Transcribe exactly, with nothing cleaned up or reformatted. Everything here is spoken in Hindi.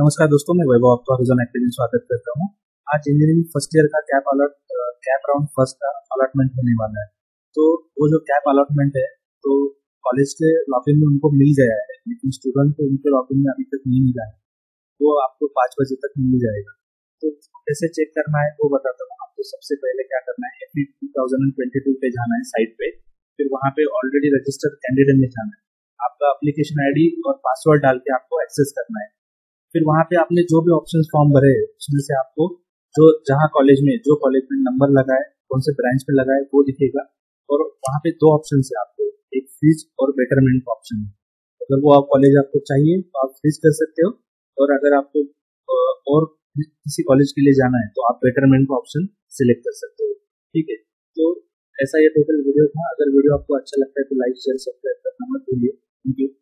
नमस्कार दोस्तों, मैं वैभव आपका होराइजन एकेडमी में स्वागत करता हूँ। आज इंजीनियरिंग फर्स्ट ईयर का CAP allot CAP round first का अलॉटमेंट होने वाला है। तो वो जो कैप अलॉटमेंट है तो कॉलेज के लॉगिन में उनको मिल गया है, लेकिन स्टूडेंट को उनके लॉगिन में अभी तक नहीं मिला है। वो आपको पाँच बजे तक मिल जाएगा। तो कैसे चेक करना है वो बताता हूँ आपको। सबसे पहले क्या करना है, April two thousand twenty two पे जाना है साइट पे, फिर वहाँ पे ऑलरेडी रजिस्टर्ड कैंडिडेट में जाना है। आपका एप्लीकेशन आई डी और पासवर्ड डाल के आपको एक्सेस करना है। फिर वहाँ पे आपने जो भी ऑप्शन फॉर्म भरे उसमें से आपको जो जहाँ कॉलेज में जो कॉलेज में नंबर लगा है, कौन से ब्रांच पे लगा है वो दिखेगा। और वहाँ पे दो ऑप्शन है आपको, एक फ्रीज और बेटरमेंट का ऑप्शन है। अगर वो आप कॉलेज आपको चाहिए तो आप फ्रीज कर सकते हो, और अगर आपको और किसी कॉलेज के लिए जाना है तो आप बेटरमेंट का ऑप्शन सिलेक्ट कर सकते हो। ठीक है, तो ऐसा ये टोटल वीडियो था। अगर वीडियो आपको अच्छा लगता है तो लाइक शेयर सब्सक्राइब करना मत भूलिए। Thank you.